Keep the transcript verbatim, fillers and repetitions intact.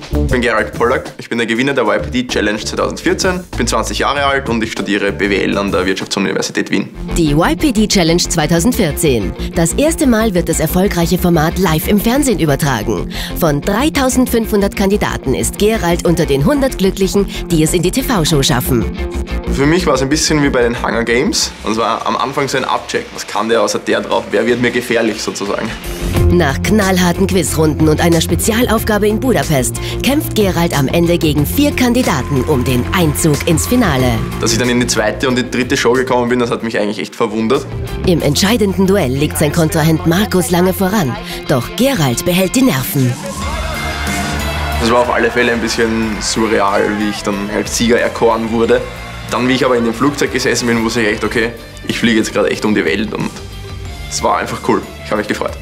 Ich bin Gerald Pollak, ich bin der Gewinner der Y P D Challenge zwanzig vierzehn. Ich bin zwanzig Jahre alt und ich studiere B W L an der Wirtschaftsuniversität Wien. Die Y P D Challenge zwanzig vierzehn. Das erste Mal wird das erfolgreiche Format live im Fernsehen übertragen. Von dreitausendfünfhundert Kandidaten ist Gerald unter den hundert Glücklichen, die es in die T V-Show schaffen. Für mich war es ein bisschen wie bei den Hunger Games. Und zwar am Anfang so ein Abcheck. Was kann der außer der drauf? Wer wird mir gefährlich sozusagen? Nach knallharten Quizrunden und einer Spezialaufgabe in Budapest kämpft Gerald am Ende gegen vier Kandidaten um den Einzug ins Finale. Dass ich dann in die zweite und die dritte Show gekommen bin, das hat mich eigentlich echt verwundert. Im entscheidenden Duell liegt sein Kontrahent Markus lange voran. Doch Gerald behält die Nerven. Das war auf alle Fälle ein bisschen surreal, wie ich dann als Sieger erkoren wurde. Dann, wie ich aber in dem Flugzeug gesessen bin, wusste ich echt, okay, ich fliege jetzt gerade echt um die Welt und es war einfach cool. Ich habe mich gefreut.